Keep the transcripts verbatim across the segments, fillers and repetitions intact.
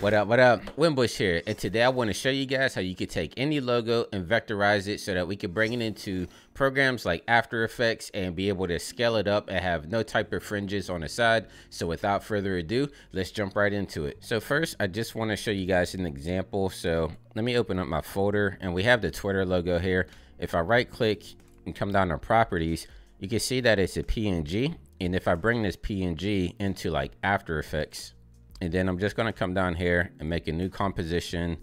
What up, what up? Winbush here, and today I want to show you guys how you can take any logo and vectorize it so that we can bring it into programs like After Effects and be able to scale it up and have no type of fringes on the side. So without further ado, let's jump right into it. So first, I just want to show you guys an example. So let me open up my folder, and we have the Twitter logo here. If I right click and come down to properties, you can see that it's a P N G. And if I bring this P N G into like After Effects, and then I'm just going to come down here and make a new composition,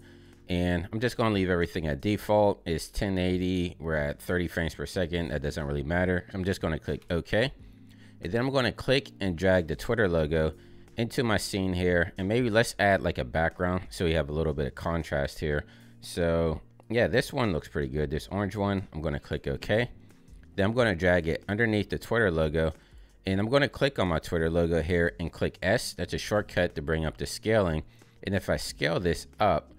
and I'm just going to leave everything at default. It's ten eighty. We're at thirty frames per second. That doesn't really matter. I'm just going to click OK. And then I'm going to click and drag the Twitter logo into my scene here. And maybe let's add like a background so we have a little bit of contrast here. So yeah, this one looks pretty good. This orange one, I'm going to click OK. Then I'm going to drag it underneath the Twitter logo. And I'm going to click on my Twitter logo here and click S. That's a shortcut to bring up the scaling. And if I scale this up,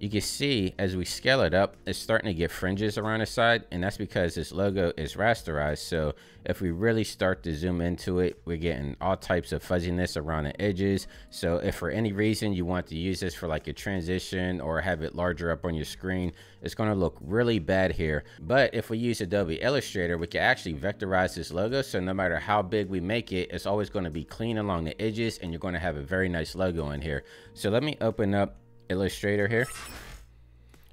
you can see as we scale it up, it's starting to get fringes around the side. And that's because this logo is rasterized. So if we really start to zoom into it, we're getting all types of fuzziness around the edges. So if for any reason you want to use this for like a transition or have it larger up on your screen, it's going to look really bad here. But if we use Adobe Illustrator, we can actually vectorize this logo. So no matter how big we make it, it's always going to be clean along the edges, and you're going to have a very nice logo in here. So let me open up Illustrator here,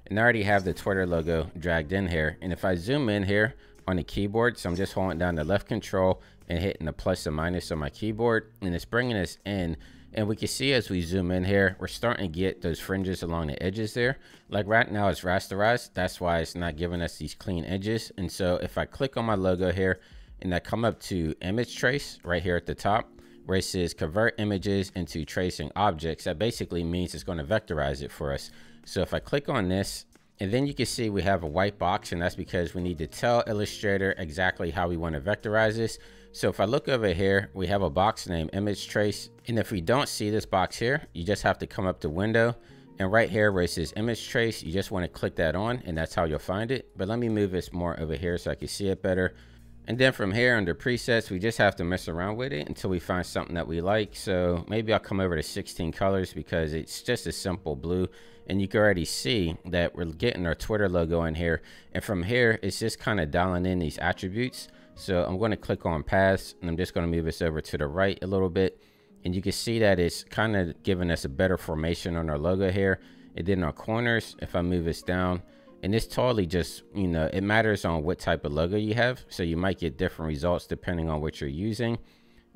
and I already have the Twitter logo dragged in here. And if I zoom in here on the keyboard, so I'm just holding down the left control and hitting the plus and minus on my keyboard, and it's bringing us in. And we can see as we zoom in here, we're starting to get those fringes along the edges there. Like right now it's rasterized, that's why it's not giving us these clean edges. And so if I click on my logo here and I come up to image trace right here at the top, where it says convert images into tracing objects, that basically means it's going to vectorize it for us. So if I click on this, and then you can see we have a white box, and that's because we need to tell Illustrator exactly how we want to vectorize this. So if I look over here, we have a box named image trace. And if we don't see this box here, you just have to come up to window, and right here where it says image trace, you just want to click that on, and that's how you'll find it. But let me move this more over here so I can see it better. And then from here under presets, we just have to mess around with it until we find something that we like. So maybe I'll come over to sixteen colors because it's just a simple blue. And you can already see that we're getting our Twitter logo in here. And from here, it's just kind of dialing in these attributes. So I'm going to click on paths, and I'm just going to move this over to the right a little bit. And you can see that it's kind of giving us a better formation on our logo here. And then our corners, if I move this down, and this totally just, you know, it matters on what type of logo you have. So you might get different results depending on what you're using.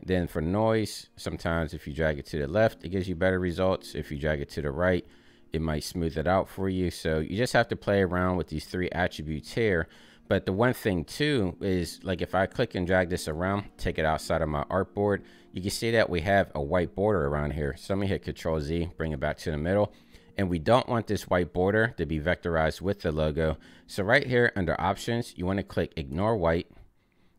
Then for noise, sometimes if you drag it to the left, it gives you better results. If you drag it to the right, it might smooth it out for you. So you just have to play around with these three attributes here. But the one thing too is, like, if I click and drag this around, take it outside of my artboard, you can see that we have a white border around here. So let me hit Control Z, bring it back to the middle. And we don't want this white border to be vectorized with the logo. So right here under options, you want to click ignore white,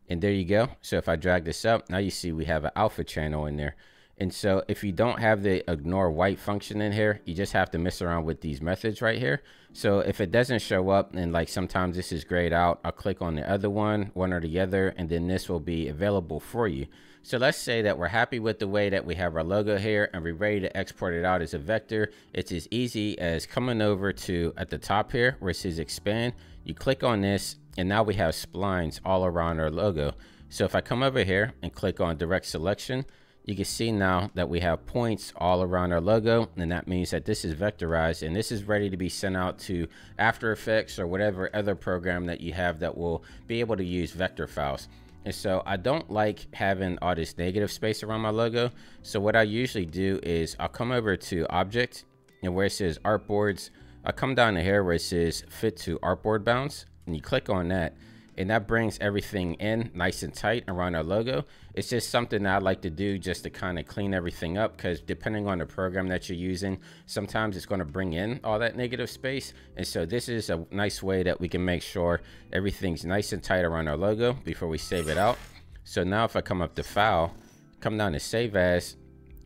and there you go. So if I drag this up, now you see we have an alpha channel in there. And so if you don't have the ignore white function in here, you just have to mess around with these methods right here. So if it doesn't show up, and like sometimes this is grayed out, I'll click on the other one, one or the other, and then this will be available for you. So let's say that we're happy with the way that we have our logo here, and we're ready to export it out as a vector. It's as easy as coming over to at the top here where it says expand. You click on this, and now we have splines all around our logo. So if I come over here and click on direct selection, you can see now that we have points all around our logo, and that means that this is vectorized, and this is ready to be sent out to After Effects or whatever other program that you have that will be able to use vector files. And so I don't like having all this negative space around my logo. So what I usually do is I'll come over to object, and where it says artboards, I come down to here where it says fit to artboard bounds, and you click on that. And that brings everything in nice and tight around our logo. It's just something that I like to do just to kind of clean everything up, because depending on the program that you're using, sometimes it's going to bring in all that negative space. And so this is a nice way that we can make sure everything's nice and tight around our logo before we save it out. So now if I come up to file, come down to save as,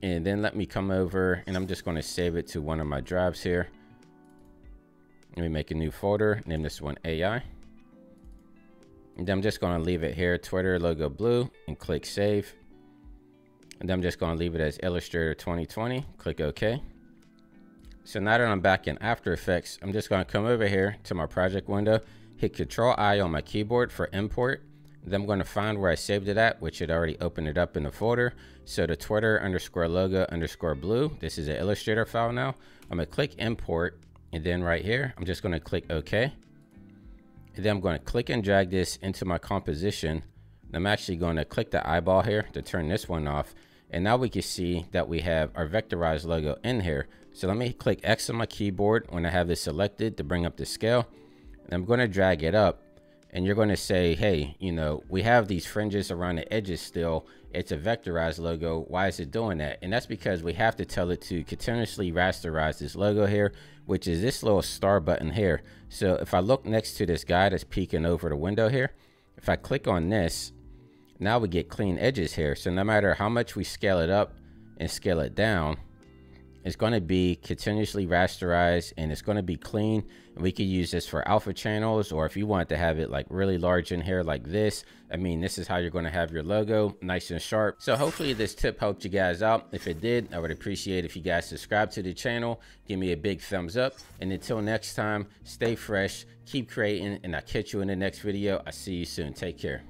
and then let me come over, and I'm just going to save it to one of my drives here. Let me make a new folder, name this one A I. And I'm just going to leave it here, Twitter logo blue, and click save. And I'm just going to leave it as Illustrator twenty twenty, click OK. So now that I'm back in After Effects, I'm just going to come over here to my project window, hit Control I on my keyboard for import. Then I'm going to find where I saved it at, which it already opened it up in the folder. So the Twitter underscore logo underscore blue. This is an Illustrator file now. I'm going to click import. And then right here, I'm just going to click OK. And then I'm going to click and drag this into my composition. And I'm actually going to click the eyeball here to turn this one off. And now we can see that we have our vectorized logo in here. So let me click X on my keyboard when I have this selected to bring up the scale. And I'm going to drag it up. And you're going to say, hey, you know, we have these fringes around the edges still. It's a vectorized logo. Why is it doing that? And that's because we have to tell it to continuously rasterize this logo here, which is this little star button here. So if I look next to this guy that's peeking over the window here, if I click on this, now we get clean edges here. So no matter how much we scale it up and scale it down, it's going to be continuously rasterized and it's going to be clean. And we could use this for alpha channels, or if you want to have it like really large in here like this. I mean, this is how you're going to have your logo nice and sharp. So hopefully this tip helped you guys out. If it did, I would appreciate if you guys subscribe to the channel, give me a big thumbs up. And until next time, stay fresh, keep creating, and I'll catch you in the next video. I'll see you soon. Take care.